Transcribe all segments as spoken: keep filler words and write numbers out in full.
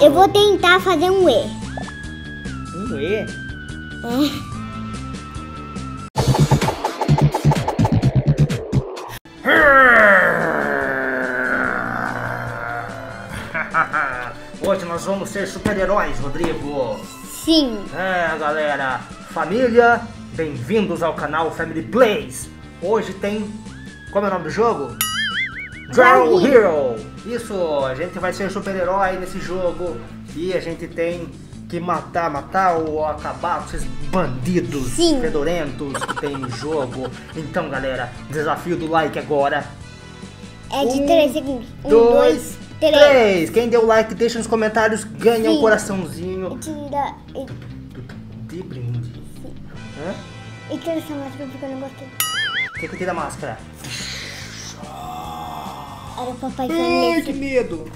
Eu vou tentar fazer um E. Um E? É. Hoje nós vamos ser super-heróis, Rodrigo. Sim. É, galera. Família, bem-vindos ao canal Family Plays. Hoje tem... Como é o nome do jogo? Draw Hero. Isso, a gente vai ser super-herói nesse jogo. E a gente tem que matar, matar ou acabar com esses bandidos fedorentos que tem no jogo. Então, galera, desafio do like agora. É de três segundos. Um, dois... três. Quem deu like, deixa nos comentários, ganha Sim. um coraçãozinho. Tira. De brinde. Sim. Hã? E tira essa máscara porque eu não gostei. Tem que tirar a máscara. Olha o papai Ai, que medo.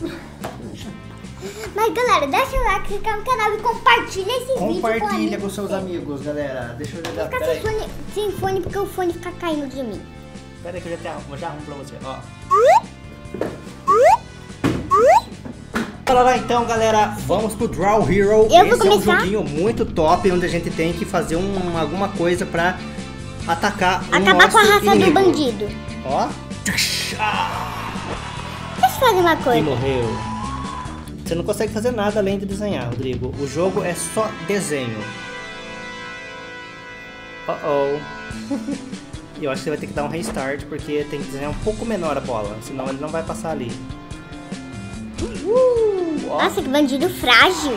Mas galera, deixa o like, clica no canal e compartilha esse compartilha vídeo com Compartilha com seus amigos, galera. Deixa eu ligar. Fica sem fone, sem fone porque o fone fica caindo de mim. Pera aí que eu já arrumo, já arrumo pra você. Ó. Lá, então, galera, vamos pro Draw Hero. Eu Esse vou é um joguinho muito top, onde a gente tem que fazer um, alguma coisa pra atacar Acabar o nosso com a raça inimigo. do bandido. Ó. Deixa eu fazer uma coisa. E morreu. Você não consegue fazer nada além de desenhar, Rodrigo. O jogo é só desenho. Uh-oh. Eu acho que você vai ter que dar um restart, porque tem que desenhar um pouco menor a bola, senão ele não vai passar ali. Uh, Nossa, que bandido frágil.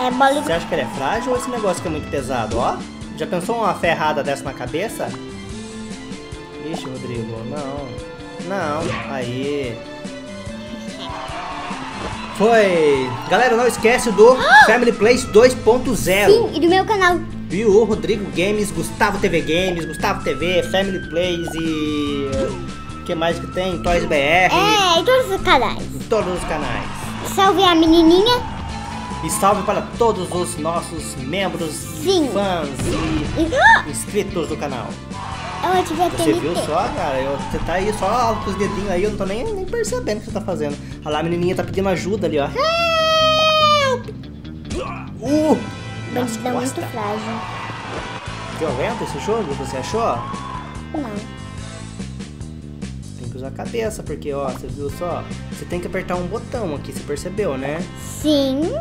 É bola... Você acha que ele é frágil ou esse negócio que é muito pesado? Ó, já pensou uma ferrada dessa na cabeça? Ixi, Rodrigo, não. Não, aí. Foi. Galera, não esquece do ah! Family Plays dois ponto zero. Sim, e do meu canal. E o Rodrigo Games, Gustavo T V Games, Gustavo T V, Family Plays e... O que mais que tem? Toys B R. É, em todos os canais. Em todos os canais. Salve a menininha. E salve para todos os nossos membros, Sim. fãs e inscritos do canal. Eu ativei a T N T. Você viu só, cara? Eu, você tá aí só com os dedinhos aí, eu não tô nem, nem percebendo o que você tá fazendo. Olha lá, a menininha tá pedindo ajuda ali, ó. Help! Uh! Bandidão muito frágil. Violento esse jogo, você achou? Não. A cabeça, porque ó, você viu só? Você tem que apertar um botão aqui, você percebeu, né? Sim.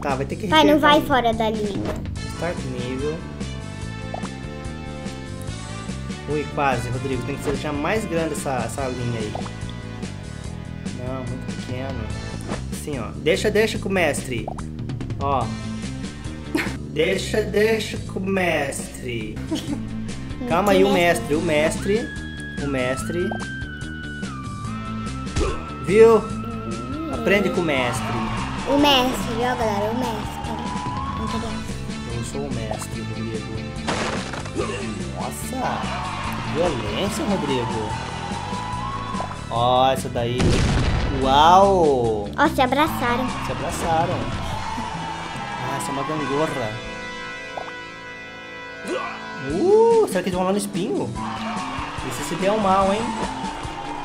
Tá, vai ter que Vai, não vai um... fora da linha. Start nível. Ui, quase, Rodrigo. Tem que deixar mais grande essa, essa linha aí. Não, muito pequeno. Assim, ó. Deixa, deixa com o mestre. Ó. Deixa, deixa com o mestre. Calma aí, o mestre, o mestre. O mestre. Viu? Hum. Aprende com o mestre. O mestre, viu, galera? O mestre. Eu sou o mestre, Rodrigo. Nossa! Violência, Rodrigo. Ó, essa daí. Uau! Ó, se abraçaram. Se abraçaram. Ah, essa é uma gangorra. Uh, será que eles vão lá no espinho? Eles se deram mal, hein?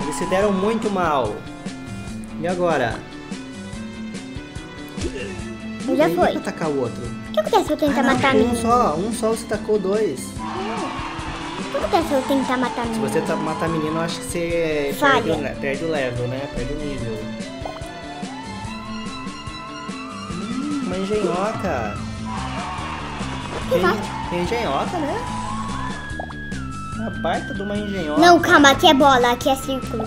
Eles se deram muito mal. E agora? Eu já foi. Atacar o outro. O que acontece se eu tentar ah, não, matar a menina? Um só, um só você tacou dois. O que acontece se eu tentar matar a menina? Se você matar a menina, eu acho que você perde o, perde o level, né? Perde o nível. Hum, uma engenhoca. En... Engenhoca, né? Uma baita de uma engenhoca. Não, calma, aqui é bola, aqui é círculo.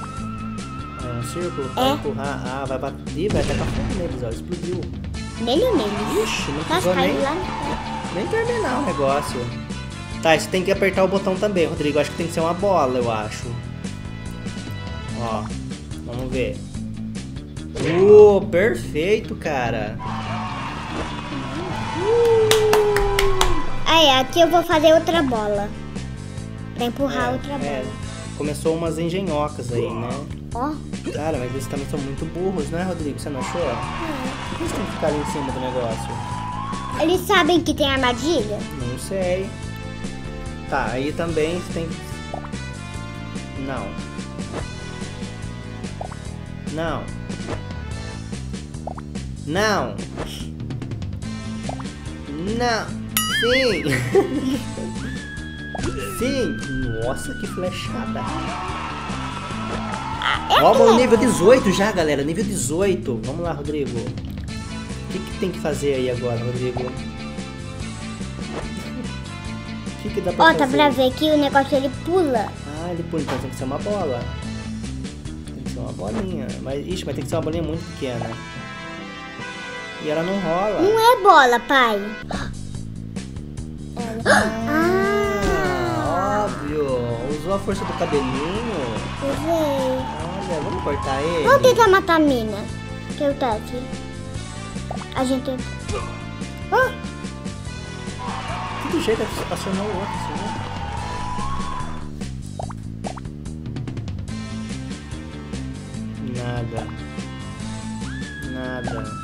Um círculo pra é. empurrar. Ah, vai bater, vai até pra frente neles, ó. Explodiu. Nele ou neles? Ixi, não precisou nem, lá. nem terminar o negócio. Tá, você tem que apertar o botão também, Rodrigo. Acho que tem que ser uma bola, eu acho. Ó, vamos ver. Uh, perfeito, cara. Uh. Aí, aqui eu vou fazer outra bola. Pra empurrar é, outra é. bola. Começou umas engenhocas aí, né? Ó. Oh. Cara, mas eles também são muito burros, né, Rodrigo? Você não achou? Por que eles têm que ficar ali em cima do negócio? Eles sabem que tem armadilha? Não sei. Tá, aí também tem... Não. Não. Não. Não. Sim. Sim. Nossa, que flechada. Vamos no nível dezoito já, galera. Nível dezoito. Vamos lá, Rodrigo. O que, que tem que fazer aí agora, Rodrigo? O que, que dá pra Ó, fazer? Ó, tá pra ver que o negócio ele pula. Ah, ele pula. Então tem que ser uma bola. Tem que ser uma bolinha. Mas, ixi, mas tem que ser uma bolinha muito pequena. E ela não rola. Não é bola, pai. Ah, ah, óbvio. Usou a força do cabelinho. Usei. Olha, vamos cortar ele. Vamos tentar matar a mina. Que eu tá aqui. A gente... Ah! Que do jeito é acionar o outro, assim, né? Nada. Nada.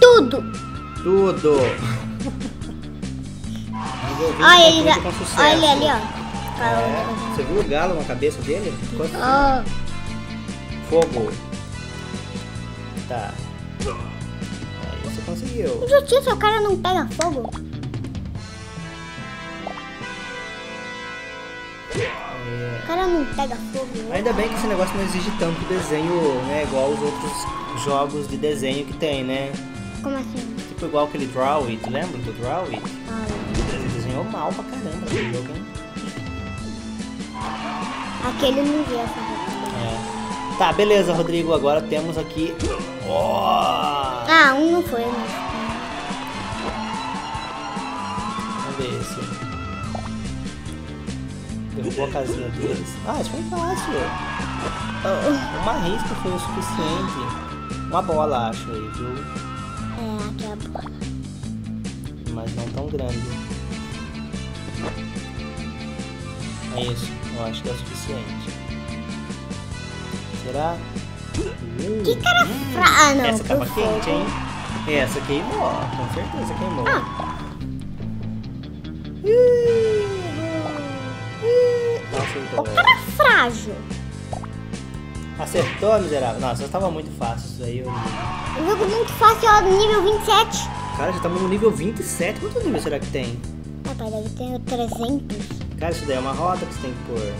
Tudo! Tudo! Olha ele, olha ali, ó. É. Você viu o galo na cabeça dele? Ah. Fogo. Tá. Aí você conseguiu. Mas o tio, seu cara não pega fogo. É. O cara não pega fogo. Não. Ainda bem que esse negócio não exige tanto desenho, né? Igual os outros jogos de desenho que tem, né? Como assim? Tipo igual aquele Draw It, lembra do Draw It? Ah. Ele desenhou mal pra caramba aquele jogo, hein? Aquele não vê essa é. Tá, beleza, Rodrigo. Agora temos aqui. Oh! Ah, um não foi, né? Vamos ver esse. Derrubou a casinha deles. Ah, isso foi fácil. Oh, uma risca foi o suficiente. Uma bola, acho aí, viu? É, aqui é a bola. Mas não tão grande. É isso. Eu acho que é o suficiente. Será? Hum, que cara hum. fra... Ah, não. Essa tava quente, hein? Essa queimou, com certeza queimou. Ah. Nossa, o cara é frágil. Acertou, miserável? Nossa, tava muito fácil isso aí. Eu... O jogo muito fácil é o nível vinte e sete. Cara, já estamos no nível vinte e sete. Quanto nível será que tem? Rapaz, deve ter trezentos. Cara, isso daí é uma roda que você tem que pôr.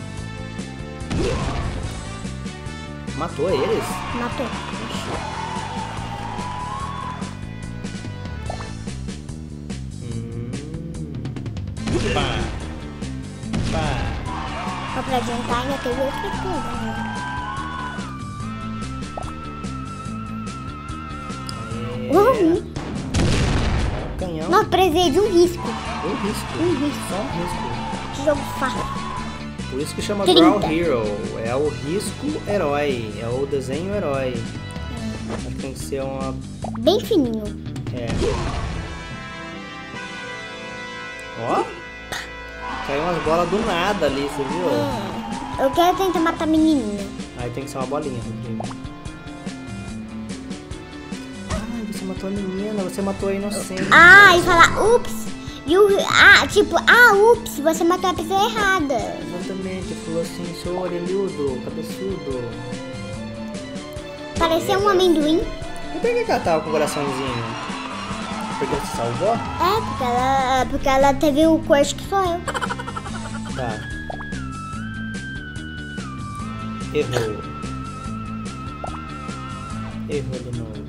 Matou eles? Matou. Hum. Pá. Pá. Só pra adiantar, ainda teve outra coisa, né? Uhum. É um canhão. Não, precisei de um risco. Um risco? Um risco. Só um risco. Jogo fácil. Por isso que chama Draw Hero. É o risco herói. É o desenho herói. É. Acho que tem que ser uma... Bem fininho. É. Ó. Caiu umas bolas do nada ali, você viu? É. Eu quero tentar matar a menininha. Aí tem que ser uma bolinha. Ah, você matou a menina. Você matou a inocente. Ah, e falar, ups. E o... Ah, tipo, ah, ups, você matou a pessoa errada. Exatamente, falou assim, seu orelhudo, cabeçudo. Parecia um amendoim. E por que ela tava com o coraçãozinho? Porque você salvou? É, porque ela, porque ela teve o corte que sou eu. Tá. Errou. Errou de novo.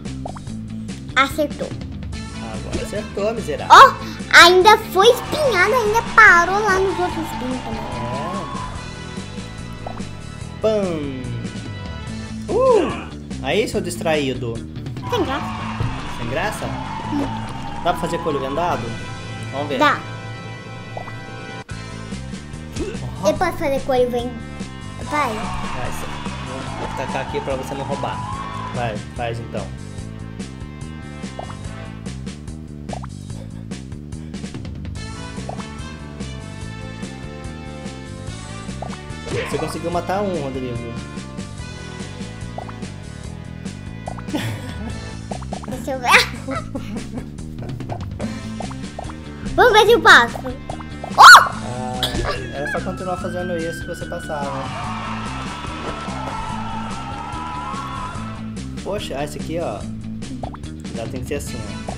Acertou. Agora acertou, miserável. Ó! Oh! Ainda foi espinhado, ainda parou lá nos outros espinhos também. É. Pam! Uh! Aí, seu distraído. Sem graça. Sem graça? Hum. Dá pra fazer com o olho vendado? Vamos ver. Dá. Uhum. Eu posso fazer com o olho vendado? Vai. Vai, sim. Vou tacar aqui pra você não roubar. Vai, faz então. Você conseguiu matar um, Rodrigo. Deixa eu ver. Vamos ver se eu passo. Ah, era só continuar fazendo isso que você passava. Poxa, ah, esse aqui, ó. Já tem que ser assim, ó.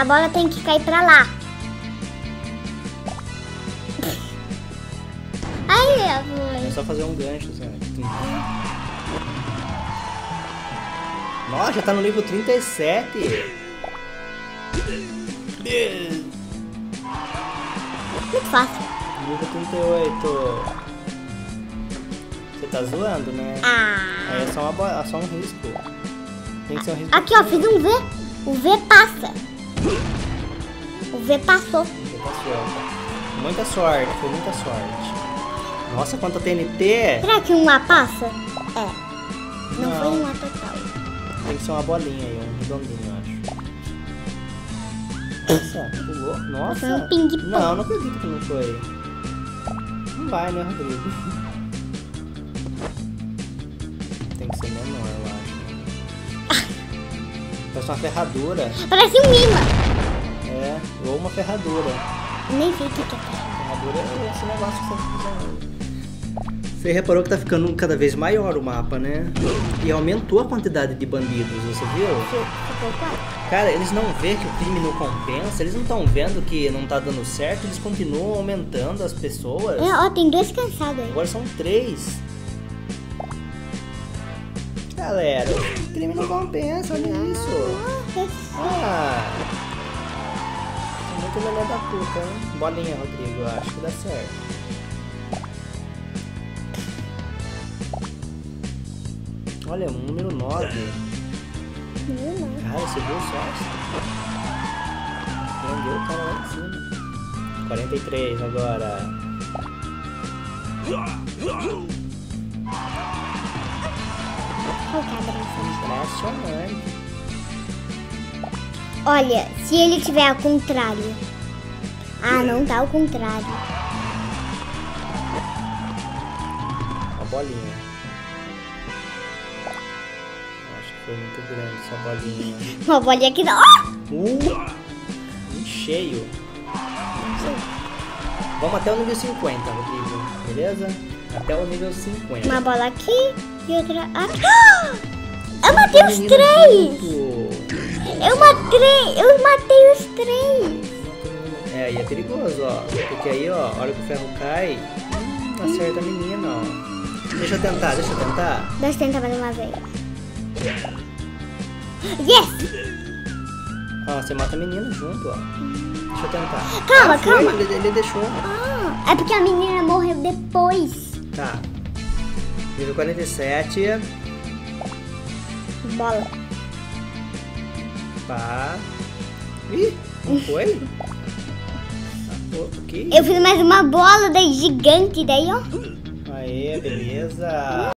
A bola tem que cair pra lá. Ai, amor. É só fazer um gancho, assim, ó. Nossa, já tá no nível trinta e sete. Muito fácil. Nível trinta e oito. Você tá zoando, né? Ah. É só, uma, só um risco. Tem que ser um risco. Aqui, ó, fiz um V. O V passa. O V passou. O V passou. Muita sorte, foi muita sorte. Nossa, quanta T N T! Será que um lá passa? É. Não, não foi um lá total. Tem que ser uma bolinha aí, um redondinho, eu acho. Nossa, pulou. Nossa. Foi um ping-pong. Não, não acredito que não foi. Não vai, né, Rodrigo? Parece uma ferradura. Parece um imã. É, ou uma ferradura. Nem sei o que é ferradura. Ferradura é esse negócio que você usa. Você reparou que tá ficando cada vez maior o mapa, né? E aumentou a quantidade de bandidos, você viu? Cara, eles não vê que o crime não compensa. Eles não estão vendo que não tá dando certo. Eles continuam aumentando as pessoas. É, ó, tem dois cansados aí. Agora são três. Galera, o crime não compensa, olha isso. Ah, é muito melhor da puta, hein? Bolinha, Rodrigo, eu acho que dá certo. Olha, o número nove. Cara, você viu só? Prendeu o cara lá em cima. quarenta e três agora. Impressionante. Olha, se ele tiver ao contrário. Ah, não tá ao contrário. A bolinha. Acho que foi muito grande essa bolinha. Uma bolinha que não. Uh, um cheio. Vamos até o nível cinquenta, Rodrigo. Beleza? Até o nível cinquenta. Uma bola aqui e outra aqui. Ah! Eu matei os três! Eu matei, eu matei os três! É, e é perigoso, ó. Porque aí, ó, a hora que o ferro cai, acerta a menina, ó. Deixa eu tentar, deixa eu tentar. Deixa eu tentar mais uma vez. Yes! Ó, você mata a menina junto, ó. Deixa eu tentar. Calma, ah, calma. Ele, ele deixou. Ah, é porque a menina morreu depois. Tá. Nível quarenta e sete... Bola. Pá. Ih, não foi? Eu fiz mais uma bola daí gigante daí, ó. Aê, beleza.